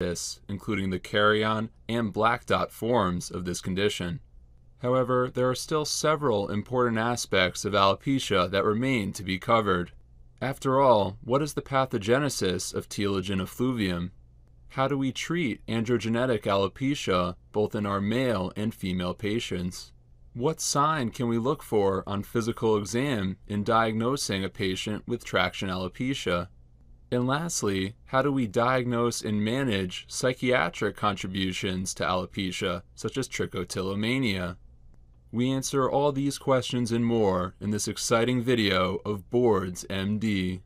this, including the carrion and black dot forms of this condition. However, there are still several important aspects of alopecia that remain to be covered. After all, what is the pathogenesis of telogen effluvium? How do we treat androgenetic alopecia both in our male and female patients? What sign can we look for on physical exam in diagnosing a patient with traction alopecia? And lastly, how do we diagnose and manage psychiatric contributions to alopecia, such as trichotillomania? We answer all these questions and more in this exciting video of Boards MD.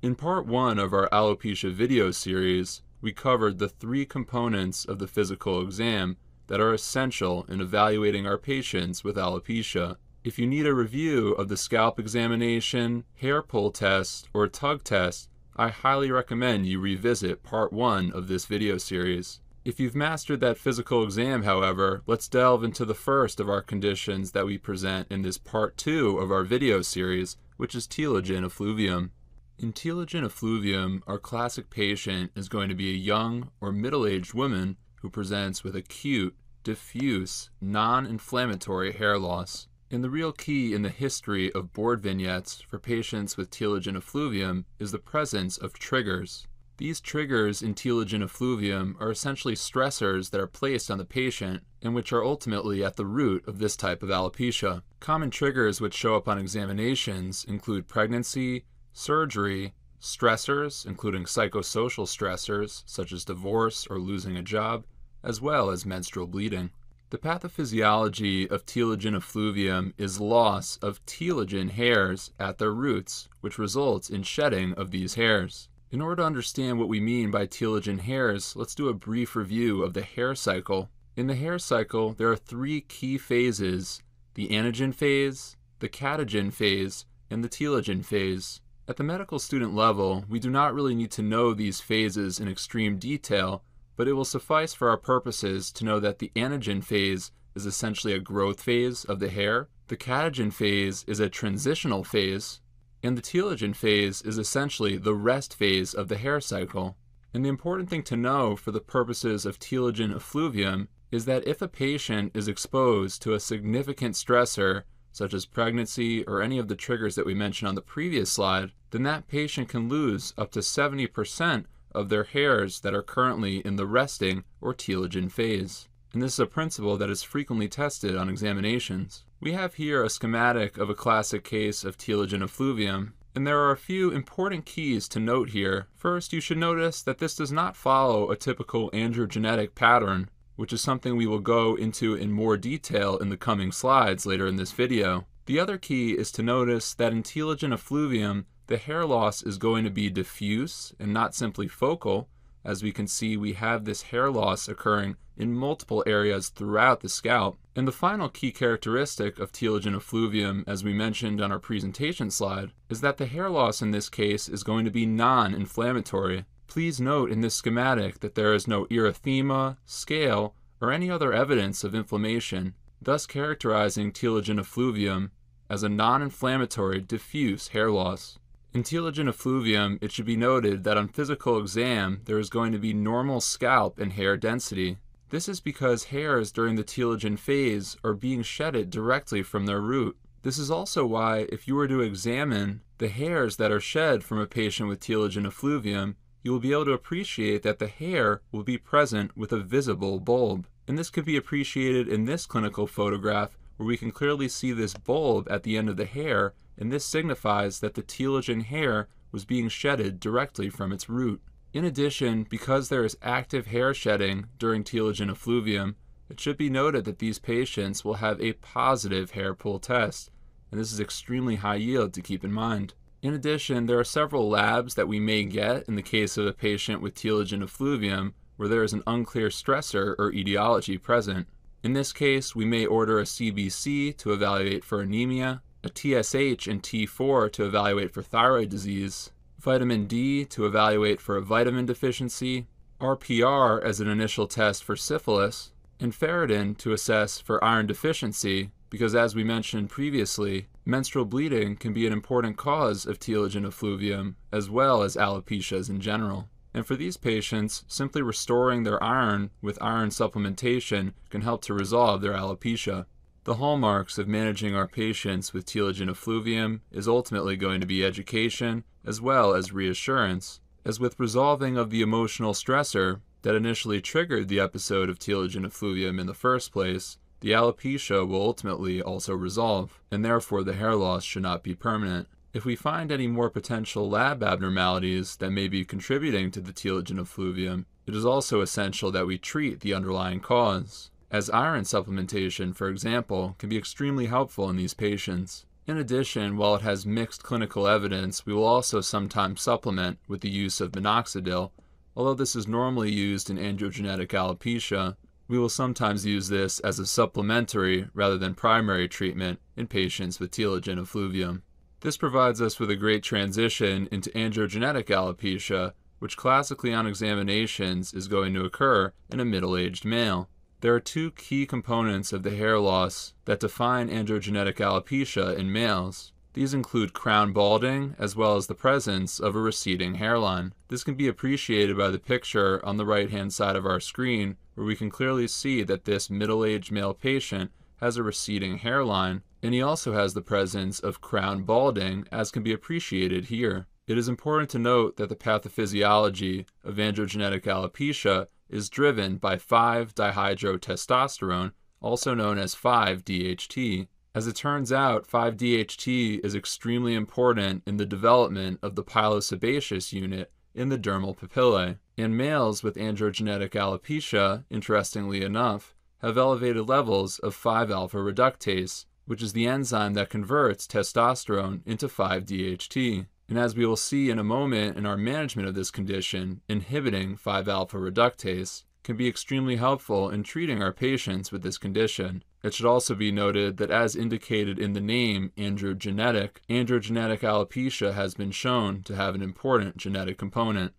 In part 1 of our alopecia video series, we covered the 3 components of the physical exam that are essential in evaluating our patients with alopecia. If you need a review of the scalp examination, hair pull test, or tug test, I highly recommend you revisit part 1 of this video series. If you've mastered that physical exam, however, let's delve into the first of our conditions that we present in this part 2 of our video series, which is telogen effluvium. In telogen effluvium, our classic patient is going to be a young or middle-aged woman who presents with acute, diffuse, non-inflammatory hair loss. And the real key in the history of board vignettes for patients with telogen effluvium is the presence of triggers. These triggers in telogen effluvium are essentially stressors that are placed on the patient and which are ultimately at the root of this type of alopecia. Common triggers which show up on examinations include pregnancy, surgery, stressors, including psychosocial stressors such as divorce or losing a job, as well as menstrual bleeding. The pathophysiology of telogen effluvium is loss of telogen hairs at their roots, which results in shedding of these hairs. In order to understand what we mean by telogen hairs, let's do a brief review of the hair cycle. In the hair cycle, there are 3 key phases: the anagen phase, the catagen phase, and the telogen phase. At the medical student level, we do not really need to know these phases in extreme detail, but it will suffice for our purposes to know that the anagen phase is essentially a growth phase of the hair, the catagen phase is a transitional phase, and the telogen phase is essentially the rest phase of the hair cycle. And the important thing to know for the purposes of telogen effluvium is that if a patient is exposed to a significant stressor, such as pregnancy or any of the triggers that we mentioned on the previous slide, then that patient can lose up to 70% of their hairs that are currently in the resting or telogen phase. And this is a principle that is frequently tested on examinations. We have here a schematic of a classic case of telogen effluvium, and there are a few important keys to note here. First, you should notice that this does not follow a typical androgenetic pattern, which is something we will go into in more detail in the coming slides later in this video. The other key is to notice that in telogen effluvium, the hair loss is going to be diffuse and not simply focal. As we can see, we have this hair loss occurring in multiple areas throughout the scalp. And the final key characteristic of telogen effluvium, as we mentioned on our presentation slide, is that the hair loss in this case is going to be non-inflammatory. Please note in this schematic that there is no erythema, scale, or any other evidence of inflammation, thus characterizing telogen effluvium as a non-inflammatory diffuse hair loss. In telogen effluvium, it should be noted that on physical exam, there is going to be normal scalp and hair density. This is because hairs during the telogen phase are being shedded directly from their root. This is also why, if you were to examine the hairs that are shed from a patient with telogen effluvium, you will be able to appreciate that the hair will be present with a visible bulb. And this can be appreciated in this clinical photograph, where we can clearly see this bulb at the end of the hair, and this signifies that the telogen hair was being shedded directly from its root. In addition, because there is active hair shedding during telogen effluvium, it should be noted that these patients will have a positive hair pull test, and this is extremely high yield to keep in mind. In addition, there are several labs that we may get in the case of a patient with telogen effluvium where there is an unclear stressor or etiology present. In this case, we may order a CBC to evaluate for anemia, a TSH and T4 to evaluate for thyroid disease, vitamin D to evaluate for a vitamin deficiency, RPR as an initial test for syphilis, and ferritin to assess for iron deficiency, because as we mentioned previously, menstrual bleeding can be an important cause of telogen effluvium as well as alopecias in general. And for these patients, simply restoring their iron with iron supplementation can help to resolve their alopecia. The hallmarks of managing our patients with telogen effluvium is ultimately going to be education as well as reassurance. As with resolving of the emotional stressor that initially triggered the episode of telogen effluvium in the first place, the alopecia will ultimately also resolve, and therefore the hair loss should not be permanent. If we find any more potential lab abnormalities that may be contributing to the telogen effluvium, it is also essential that we treat the underlying cause, as iron supplementation, for example, can be extremely helpful in these patients. In addition, while it has mixed clinical evidence, we will also sometimes supplement with the use of minoxidil. Although this is normally used in androgenetic alopecia, we will sometimes use this as a supplementary rather than primary treatment in patients with telogen effluvium. This provides us with a great transition into androgenetic alopecia, which classically on examinations is going to occur in a middle-aged male. There are two key components of the hair loss that define androgenetic alopecia in males. These include crown balding as well as the presence of a receding hairline. This can be appreciated by the picture on the right-hand side of our screen, where we can clearly see that this middle-aged male patient has a receding hairline, and he also has the presence of crown balding, as can be appreciated here. It is important to note that the pathophysiology of androgenetic alopecia is driven by 5-dihydrotestosterone, also known as 5-DHT. As it turns out, 5-DHT is extremely important in the development of the pilosebaceous unit in the dermal papillae. And males with androgenetic alopecia, interestingly enough, have elevated levels of 5-alpha reductase, which is the enzyme that converts testosterone into 5-DHT. And as we will see in a moment in our management of this condition, inhibiting 5-alpha reductase can be extremely helpful in treating our patients with this condition. It should also be noted that as indicated in the name androgenetic alopecia has been shown to have an important genetic component.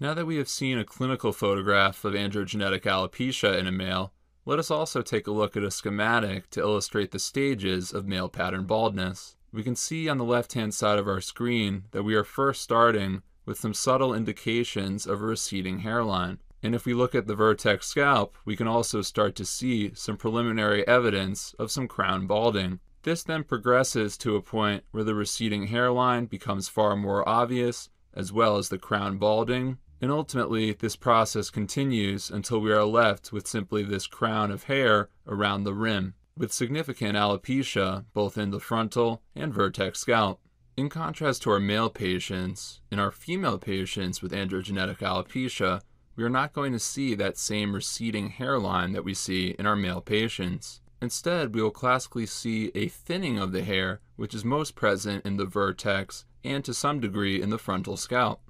Now that we have seen a clinical photograph of androgenetic alopecia in a male, let us also take a look at a schematic to illustrate the stages of male pattern baldness. We can see on the left-hand side of our screen that we are first starting with some subtle indications of a receding hairline. And if we look at the vertex scalp, we can also start to see some preliminary evidence of some crown balding. This then progresses to a point where the receding hairline becomes far more obvious, as well as the crown balding. And ultimately, this process continues until we are left with simply this crown of hair around the rim, with significant alopecia both in the frontal and vertex scalp. In contrast to our male patients, in our female patients with androgenetic alopecia, we are not going to see that same receding hairline that we see in our male patients. Instead, we will classically see a thinning of the hair, which is most present in the vertex and to some degree in the frontal scalp.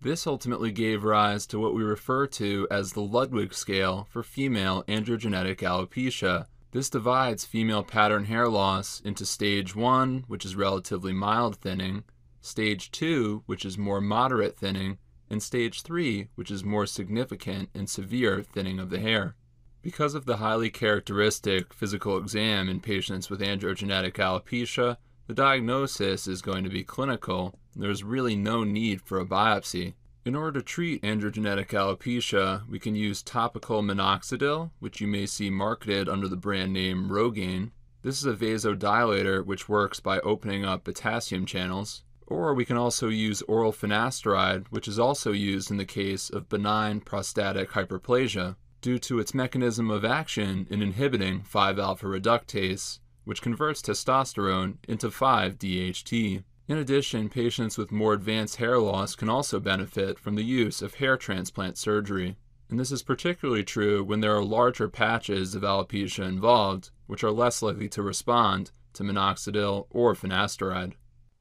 This ultimately gave rise to what we refer to as the Ludwig scale for female androgenetic alopecia. This divides female pattern hair loss into stage 1, which is relatively mild thinning, stage 2, which is more moderate thinning, and stage 3, which is more significant and severe thinning of the hair. Because of the highly characteristic physical exam in patients with androgenetic alopecia, the diagnosis is going to be clinical. There is really no need for a biopsy. In order to treat androgenetic alopecia, we can use topical minoxidil, which you may see marketed under the brand name Rogaine. This is a vasodilator which works by opening up potassium channels. Or we can also use oral finasteride, which is also used in the case of benign prostatic hyperplasia, due to its mechanism of action in inhibiting 5-alpha reductase, which converts testosterone into 5-DHT. In addition, patients with more advanced hair loss can also benefit from the use of hair transplant surgery. And this is particularly true when there are larger patches of alopecia involved, which are less likely to respond to minoxidil or finasteride.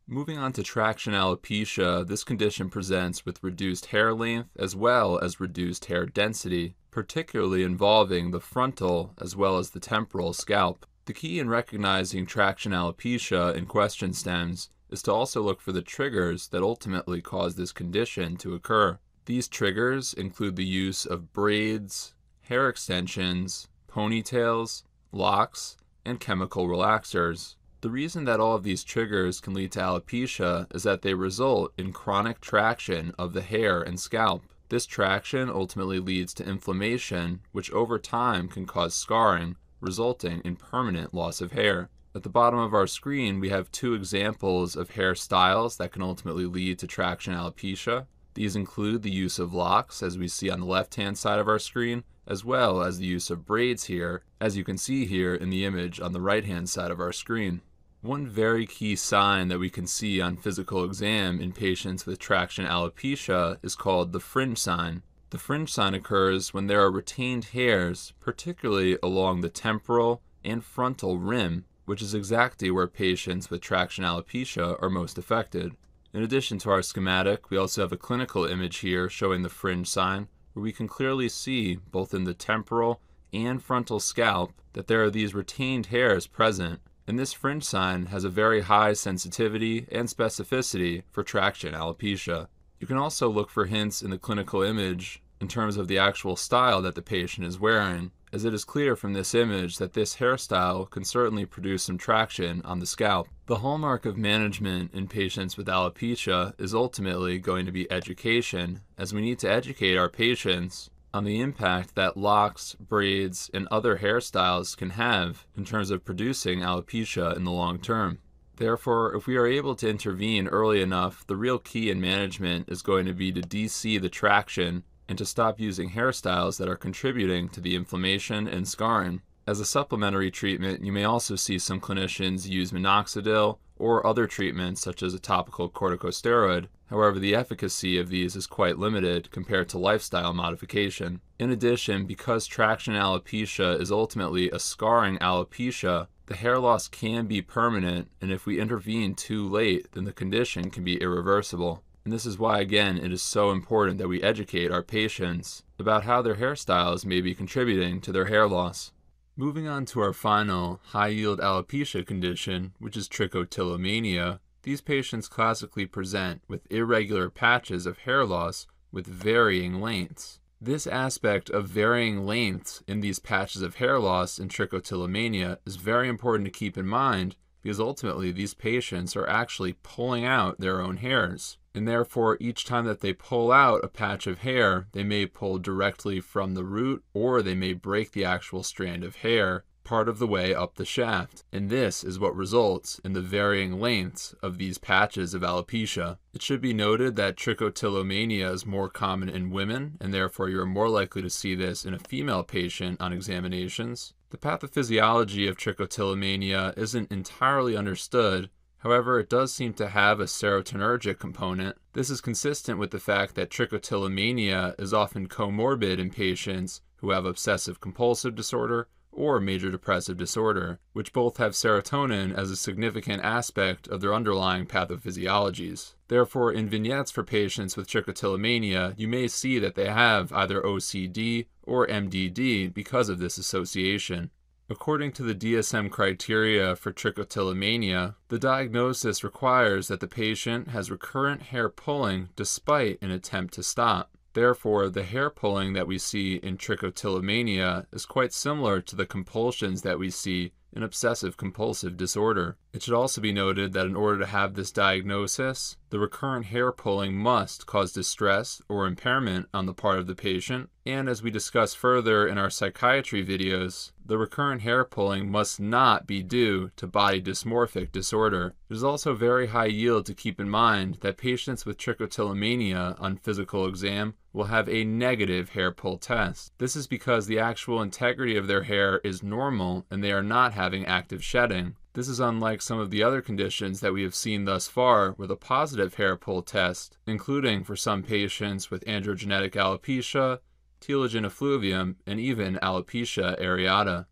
Moving on to traction alopecia, this condition presents with reduced hair length as well as reduced hair density, particularly involving the frontal as well as the temporal scalp. The key in recognizing traction alopecia in question stems is to also look for the triggers that ultimately cause this condition to occur. These triggers include the use of braids, hair extensions, ponytails, locks, and chemical relaxers. The reason that all of these triggers can lead to alopecia is that they result in chronic traction of the hair and scalp. This traction ultimately leads to inflammation, which over time can cause scarring, resulting in permanent loss of hair. At the bottom of our screen, we have two examples of hairstyles that can ultimately lead to traction alopecia. These include the use of locks, as we see on the left-hand side of our screen, as well as the use of braids here, as you can see here in the image on the right-hand side of our screen. One very key sign that we can see on physical exam in patients with traction alopecia is called the fringe sign. The fringe sign occurs when there are retained hairs, particularly along the temporal and frontal rim, which is exactly where patients with traction alopecia are most affected. In addition to our schematic, we also have a clinical image here showing the fringe sign, where we can clearly see, both in the temporal and frontal scalp, that there are these retained hairs present. And this fringe sign has a very high sensitivity and specificity for traction alopecia. You can also look for hints in the clinical image in terms of the actual style that the patient is wearing, as it is clear from this image that this hairstyle can certainly produce some traction on the scalp. The hallmark of management in patients with alopecia is ultimately going to be education, as we need to educate our patients on the impact that locks, braids, and other hairstyles can have in terms of producing alopecia in the long term. Therefore, if we are able to intervene early enough, the real key in management is going to be to DC the traction and to stop using hairstyles that are contributing to the inflammation and scarring. As a supplementary treatment, you may also see some clinicians use minoxidil or other treatments such as a topical corticosteroid. However, the efficacy of these is quite limited compared to lifestyle modification. In addition, because traction alopecia is ultimately a scarring alopecia, the hair loss can be permanent, and if we intervene too late, then the condition can be irreversible. And this is why, again, it is so important that we educate our patients about how their hairstyles may be contributing to their hair loss. Moving on to our final high-yield alopecia condition, which is trichotillomania, these patients classically present with irregular patches of hair loss with varying lengths. This aspect of varying lengths in these patches of hair loss in trichotillomania is very important to keep in mind, because ultimately these patients are actually pulling out their own hairs. And therefore, each time that they pull out a patch of hair, they may pull directly from the root, or they may break the actual strand of hair part of the way up the shaft. And this is what results in the varying lengths of these patches of alopecia. It should be noted that trichotillomania is more common in women, and therefore you're more likely to see this in a female patient on examinations. The pathophysiology of trichotillomania isn't entirely understood. However, it does seem to have a serotonergic component. This is consistent with the fact that trichotillomania is often comorbid in patients who have obsessive compulsive disorder or major depressive disorder, which both have serotonin as a significant aspect of their underlying pathophysiologies. Therefore, in vignettes for patients with trichotillomania, you may see that they have either OCD or MDD because of this association. According to the DSM criteria for trichotillomania, the diagnosis requires that the patient has recurrent hair pulling despite an attempt to stop. Therefore, the hair pulling that we see in trichotillomania is quite similar to the compulsions that we see in obsessive-compulsive disorder. It should also be noted that in order to have this diagnosis, the recurrent hair pulling must cause distress or impairment on the part of the patient, and as we discuss further in our psychiatry videos, the recurrent hair pulling must not be due to body dysmorphic disorder. It is also very high yield to keep in mind that patients with trichotillomania on physical exam will have a negative hair pull test. This is because the actual integrity of their hair is normal and they are not having active shedding. This is unlike some of the other conditions that we have seen thus far with a positive hair pull test, including for some patients with androgenetic alopecia, telogen effluvium, and even alopecia areata.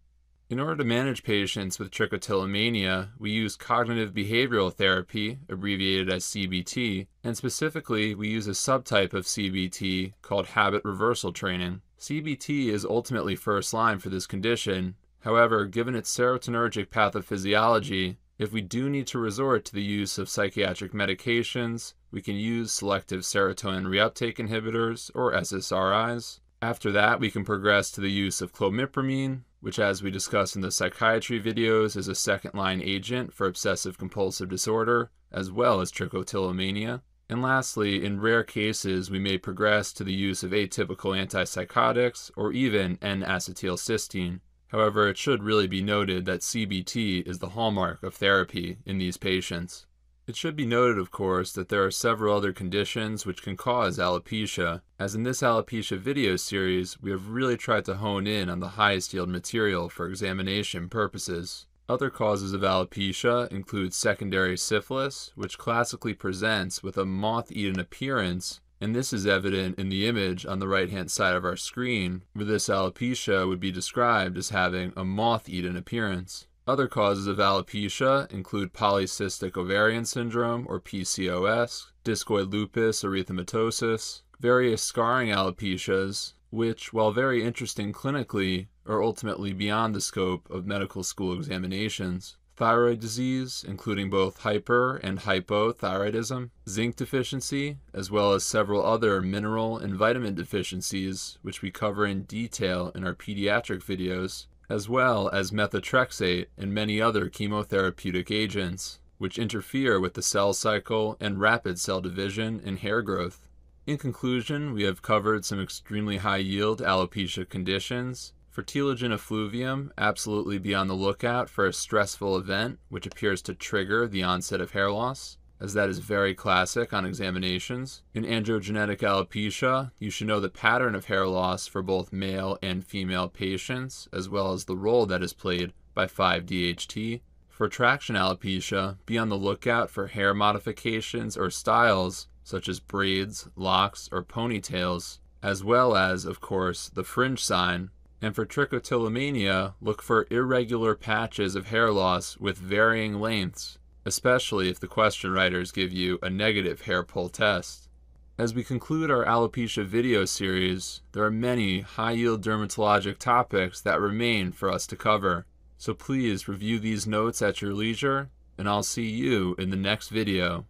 In order to manage patients with trichotillomania, we use cognitive behavioral therapy, abbreviated as CBT, and specifically we use a subtype of CBT called habit reversal training. CBT is ultimately first line for this condition. However, given its serotonergic pathophysiology, if we do need to resort to the use of psychiatric medications, we can use selective serotonin reuptake inhibitors or SSRIs. After that, we can progress to the use of clomipramine, which, as we discussed in the psychiatry videos, is a second-line agent for obsessive-compulsive disorder, as well as trichotillomania. And lastly, in rare cases, we may progress to the use of atypical antipsychotics or even N-acetylcysteine. However, it should really be noted that CBT is the hallmark of therapy in these patients. It should be noted, of course, that there are several other conditions which can cause alopecia, as in this alopecia video series, we have really tried to hone in on the highest yield material for examination purposes. Other causes of alopecia include secondary syphilis, which classically presents with a moth-eaten appearance, and this is evident in the image on the right-hand side of our screen, where this alopecia would be described as having a moth-eaten appearance. Other causes of alopecia include polycystic ovarian syndrome, or PCOS, discoid lupus erythematosus, various scarring alopecias, which, while very interesting clinically, are ultimately beyond the scope of medical school examinations. Thyroid disease, including both hyper and hypothyroidism, zinc deficiency, as well as several other mineral and vitamin deficiencies, which we cover in detail in our pediatric videos, as well as methotrexate and many other chemotherapeutic agents, which interfere with the cell cycle and rapid cell division and hair growth. In conclusion, we have covered some extremely high-yield alopecia conditions. For telogen effluvium, absolutely be on the lookout for a stressful event which appears to trigger the onset of hair loss, as that is very classic on examinations. In androgenetic alopecia, you should know the pattern of hair loss for both male and female patients, as well as the role that is played by 5-DHT. For traction alopecia, be on the lookout for hair modifications or styles, such as braids, locks, or ponytails, as well as, of course, the fringe sign. And for trichotillomania, look for irregular patches of hair loss with varying lengths, especially if the question writers give you a negative hair pull test. As we conclude our alopecia video series, there are many high-yield dermatologic topics that remain for us to cover, so please review these notes at your leisure, and I'll see you in the next video.